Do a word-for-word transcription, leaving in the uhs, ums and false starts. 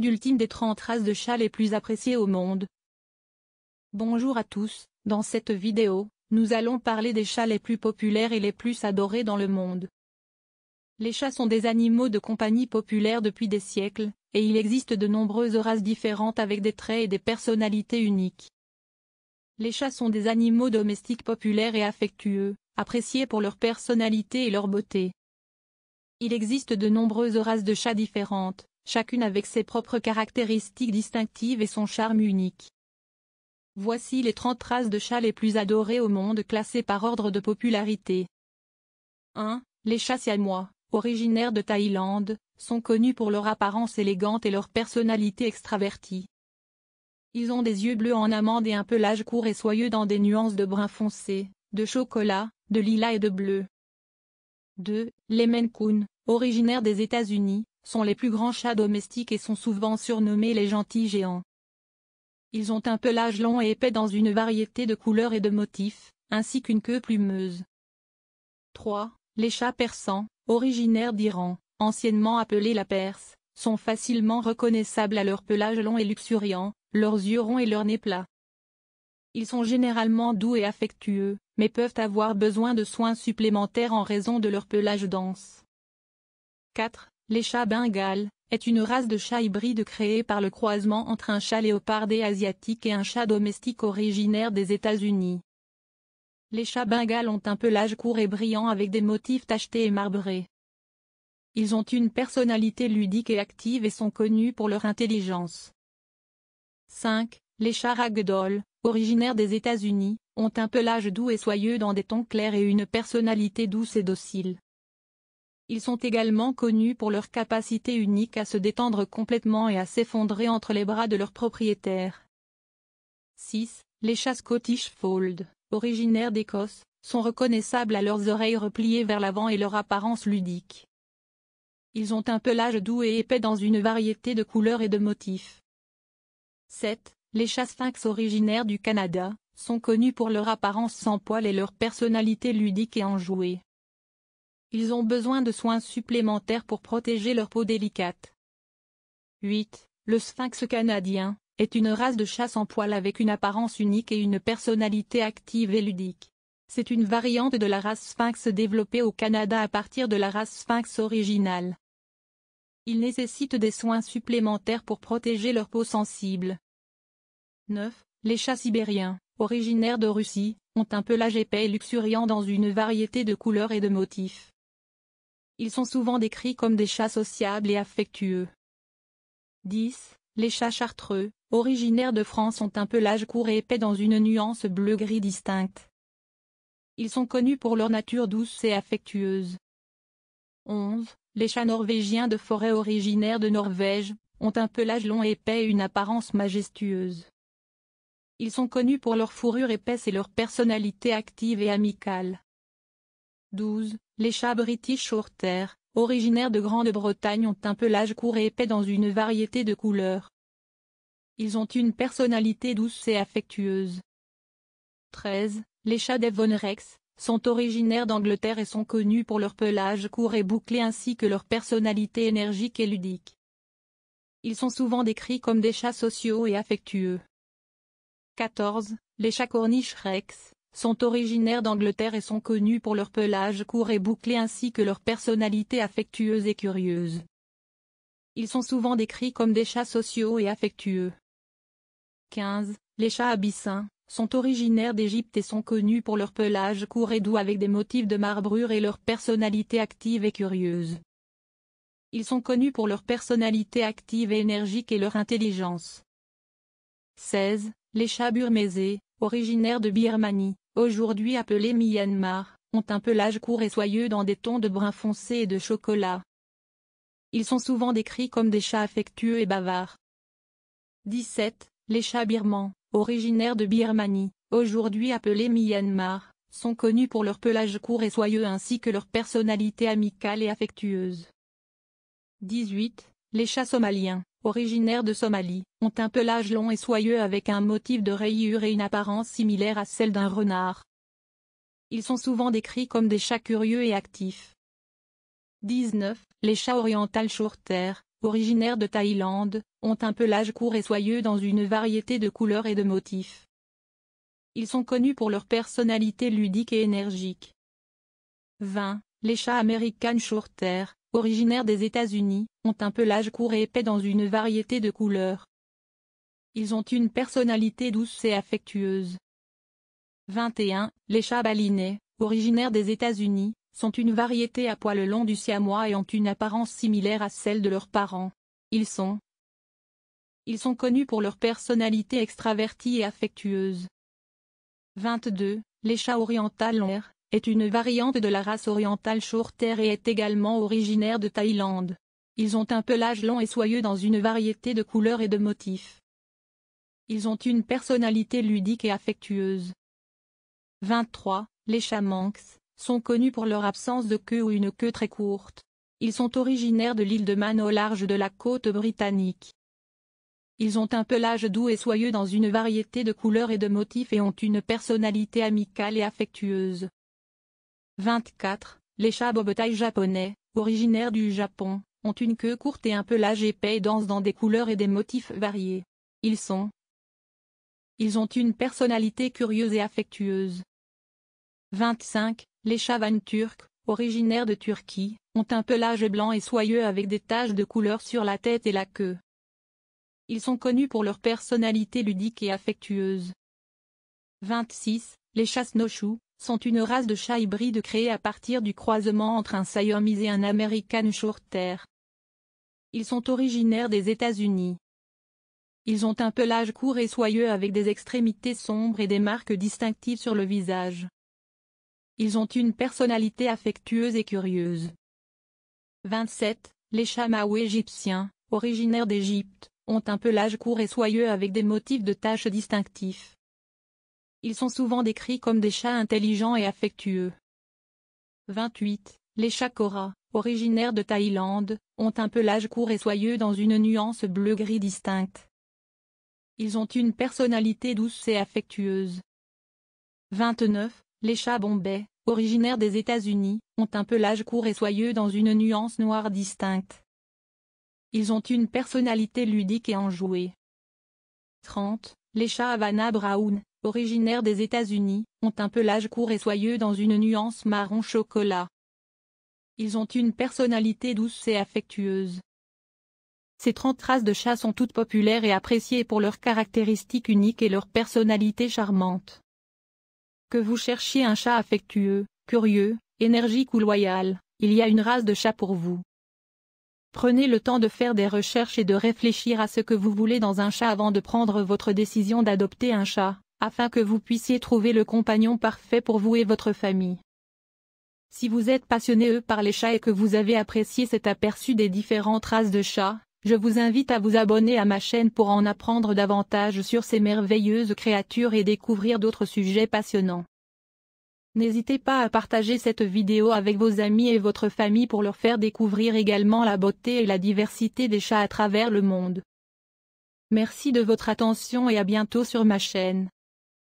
guide ultime des trente races de chats les plus appréciées au monde. Bonjour à tous, dans cette vidéo, nous allons parler des chats les plus populaires et les plus adorés dans le monde. Les chats sont des animaux de compagnie populaires depuis des siècles, et il existe de nombreuses races différentes avec des traits et des personnalités uniques. Les chats sont des animaux domestiques populaires et affectueux, appréciés pour leur personnalité et leur beauté. Il existe de nombreuses races de chats différentes, chacune avec ses propres caractéristiques distinctives et son charme unique. Voici les trente races de chats les plus adorées au monde classées par ordre de popularité. un Les chats siamois, originaires de Thaïlande, sont connus pour leur apparence élégante et leur personnalité extravertie. Ils ont des yeux bleus en amande et un pelage court et soyeux dans des nuances de brun foncé, de chocolat, de lilas et de bleu. deux Les Maine Coon, originaires des États-Unis, sont les plus grands chats domestiques et sont souvent surnommés les gentils géants. Ils ont un pelage long et épais dans une variété de couleurs et de motifs, ainsi qu'une queue plumeuse. trois Les chats persans, originaires d'Iran, anciennement appelés la Perse, sont facilement reconnaissables à leur pelage long et luxuriant, leurs yeux ronds et leur nez plat. Ils sont généralement doux et affectueux, mais peuvent avoir besoin de soins supplémentaires en raison de leur pelage dense. quatre Les chats Bengal, est une race de chat hybride créée par le croisement entre un chat léopardé asiatique et un chat domestique originaire des États-Unis. Les chats Bengal ont un pelage court et brillant avec des motifs tachetés et marbrés. Ils ont une personnalité ludique et active et sont connus pour leur intelligence. cinq Les chats Ragdoll, originaires des États-Unis, ont un pelage doux et soyeux dans des tons clairs et une personnalité douce et docile. Ils sont également connus pour leur capacité unique à se détendre complètement et à s'effondrer entre les bras de leurs propriétaires. six Les chats Scottish Fold, originaires d'Écosse, sont reconnaissables à leurs oreilles repliées vers l'avant et leur apparence ludique. Ils ont un pelage doux et épais dans une variété de couleurs et de motifs. sept Les chats Sphinx, originaires du Canada, sont connus pour leur apparence sans poil et leur personnalité ludique et enjouée. Ils ont besoin de soins supplémentaires pour protéger leur peau délicate. huit Le Sphinx canadien, est une race de chat sans poil avec une apparence unique et une personnalité active et ludique. C'est une variante de la race Sphinx développée au Canada à partir de la race Sphinx originale. Ils nécessitent des soins supplémentaires pour protéger leur peau sensible. neuf Les chats sibériens, originaires de Russie, ont un pelage épais et luxuriant dans une variété de couleurs et de motifs. Ils sont souvent décrits comme des chats sociables et affectueux. dix Les chats Chartreux, originaires de France, ont un pelage court et épais dans une nuance bleu-gris distincte. Ils sont connus pour leur nature douce et affectueuse. onze Les chats norvégiens de forêt, originaires de Norvège, ont un pelage long et épais et une apparence majestueuse. Ils sont connus pour leur fourrure épaisse et leur personnalité active et amicale. douze Les chats British Shorthair, originaires de Grande-Bretagne, ont un pelage court et épais dans une variété de couleurs. Ils ont une personnalité douce et affectueuse. treize Les chats Devon Rex, sont originaires d'Angleterre et sont connus pour leur pelage court et bouclé ainsi que leur personnalité énergique et ludique. Ils sont souvent décrits comme des chats sociaux et affectueux. quatorze Les chats Cornish Rex, sont originaires d'Angleterre et sont connus pour leur pelage court et bouclé ainsi que leur personnalité affectueuse et curieuse. Ils sont souvent décrits comme des chats sociaux et affectueux. quinze Les chats Abyssins, sont originaires d'Égypte et sont connus pour leur pelage court et doux avec des motifs de marbrure et leur personnalité active et curieuse. Ils sont connus pour leur personnalité active et énergique et leur intelligence. seize Les chats Burmese, originaires de Birmanie, aujourd'hui appelés Myanmar, ont un pelage court et soyeux dans des tons de brun foncé et de chocolat. Ils sont souvent décrits comme des chats affectueux et bavards. dix-sept Les chats birmans, originaires de Birmanie, aujourd'hui appelés Myanmar, sont connus pour leur pelage court et soyeux ainsi que leur personnalité amicale et affectueuse. dix-huit Les chats somaliens, originaires de Somalie, ont un pelage long et soyeux avec un motif de rayures et une apparence similaire à celle d'un renard. Ils sont souvent décrits comme des chats curieux et actifs. dix-neuf Les chats oriental Shorthair, originaires de Thaïlande, ont un pelage court et soyeux dans une variété de couleurs et de motifs. Ils sont connus pour leur personnalité ludique et énergique. vingt Les chats American Shorthair, originaires des États-Unis, ont un pelage court et épais dans une variété de couleurs. Ils ont une personnalité douce et affectueuse. vingt et un Les chats balinais, originaires des États-Unis, sont une variété à poils longs du siamois et ont une apparence similaire à celle de leurs parents. Ils sont Ils sont connus pour leur personnalité extravertie et affectueuse. vingt-deux Les chats oriental est une variante de la race orientale Shorthair et est également originaire de Thaïlande. Ils ont un pelage long et soyeux dans une variété de couleurs et de motifs. Ils ont une personnalité ludique et affectueuse. vingt-trois Les chats Manx sont connus pour leur absence de queue ou une queue très courte. Ils sont originaires de l'île de Man au large de la côte britannique. Ils ont un pelage doux et soyeux dans une variété de couleurs et de motifs et ont une personnalité amicale et affectueuse. vingt-quatre Les chats Bobtail japonais, originaires du Japon, ont une queue courte et un pelage épais et dense dans des couleurs et des motifs variés. Ils sont Ils ont une personnalité curieuse et affectueuse. vingt-cinq Les chats Van turcs, originaires de Turquie, ont un pelage blanc et soyeux avec des taches de couleur sur la tête et la queue. Ils sont connus pour leur personnalité ludique et affectueuse. vingt-six Les chats snowshoe sont une race de chats hybrides créés à partir du croisement entre un Siamese et un American Shorthair. Ils sont originaires des États-Unis. Ils ont un pelage court et soyeux avec des extrémités sombres et des marques distinctives sur le visage. Ils ont une personnalité affectueuse et curieuse. vingt-sept Les chats Mau égyptiens, originaires d'Égypte, ont un pelage court et soyeux avec des motifs de taches distinctifs. Ils sont souvent décrits comme des chats intelligents et affectueux. vingt-huit Les chats Korat, originaires de Thaïlande, ont un pelage court et soyeux dans une nuance bleu-gris distincte. Ils ont une personnalité douce et affectueuse. vingt-neuf Les chats Bombay, originaires des États-Unis, ont un pelage court et soyeux dans une nuance noire distincte. Ils ont une personnalité ludique et enjouée. trente Les chats Havana Brown, originaires des États-Unis, ont un pelage court et soyeux dans une nuance marron chocolat. Ils ont une personnalité douce et affectueuse. Ces trente races de chats sont toutes populaires et appréciées pour leurs caractéristiques uniques et leur personnalité charmante. Que vous cherchiez un chat affectueux, curieux, énergique ou loyal, il y a une race de chat pour vous. Prenez le temps de faire des recherches et de réfléchir à ce que vous voulez dans un chat avant de prendre votre décision d'adopter un chat, afin que vous puissiez trouver le compagnon parfait pour vous et votre famille. Si vous êtes passionné par les chats et que vous avez apprécié cet aperçu des différentes races de chats, je vous invite à vous abonner à ma chaîne pour en apprendre davantage sur ces merveilleuses créatures et découvrir d'autres sujets passionnants. N'hésitez pas à partager cette vidéo avec vos amis et votre famille pour leur faire découvrir également la beauté et la diversité des chats à travers le monde. Merci de votre attention et à bientôt sur ma chaîne.